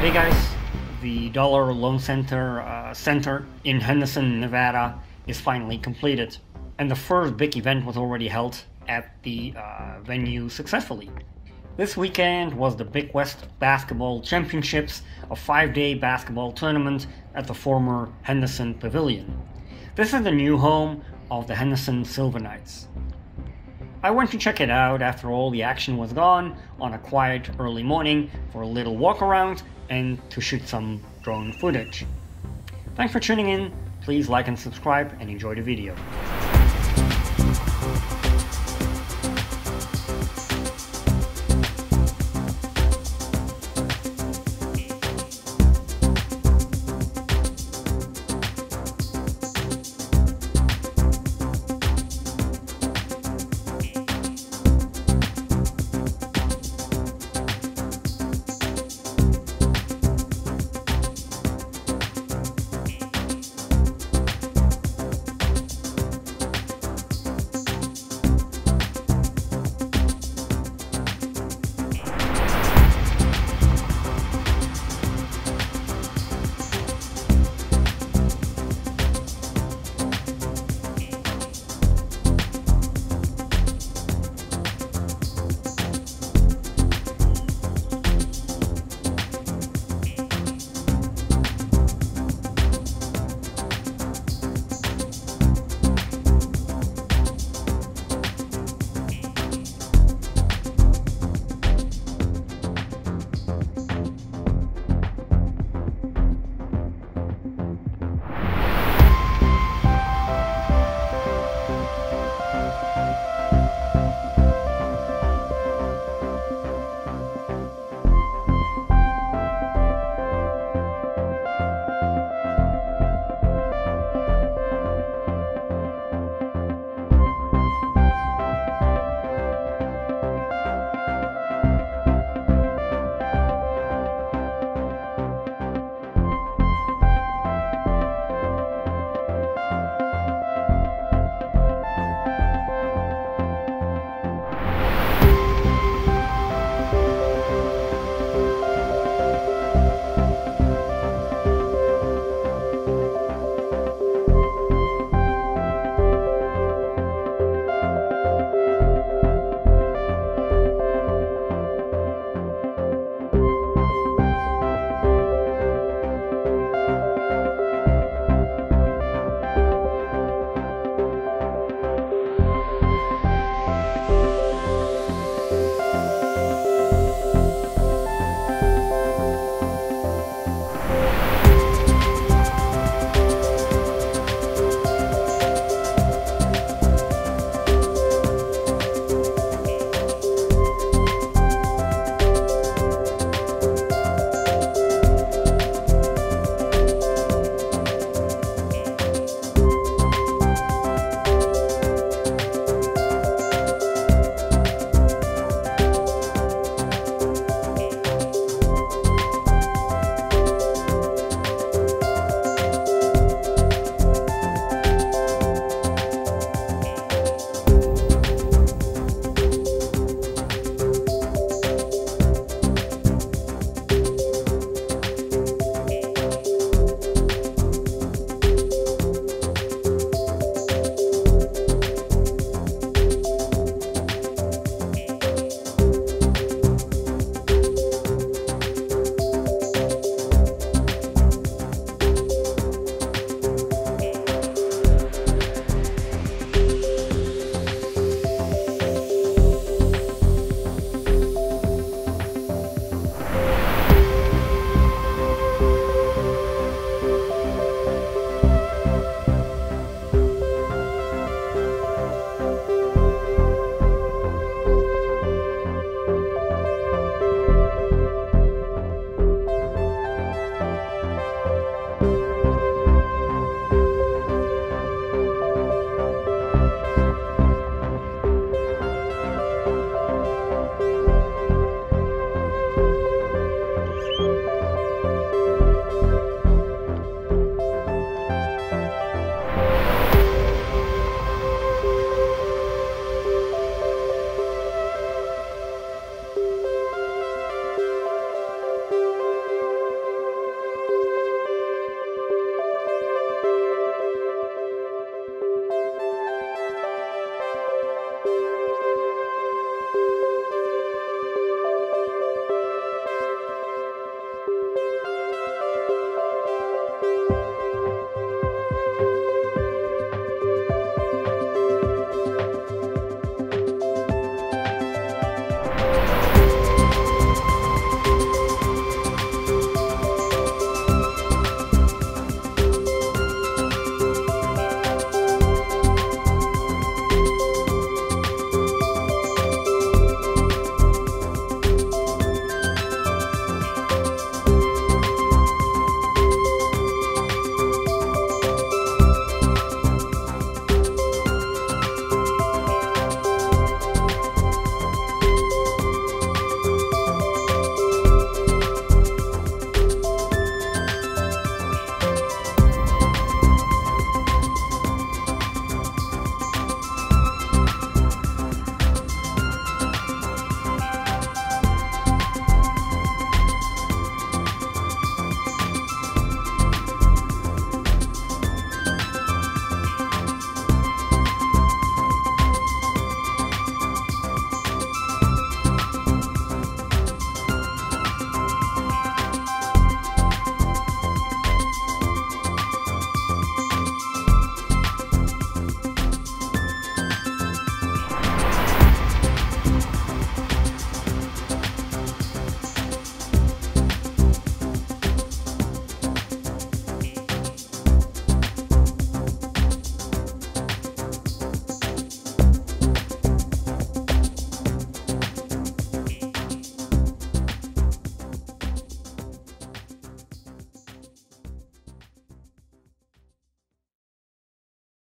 Hey guys, the Dollar Loan Center center in Henderson, Nevada is finally completed. And the first big event was already held at the venue successfully. This weekend was the Big West Basketball Championships, a 5-day basketball tournament at the former Henderson Pavilion. This is the new home of the Henderson Silver Knights. I went to check it out after all the action was gone on a quiet early morning for a little walk around and to shoot some drone footage. Thanks for tuning in. Please like and subscribe and enjoy the video.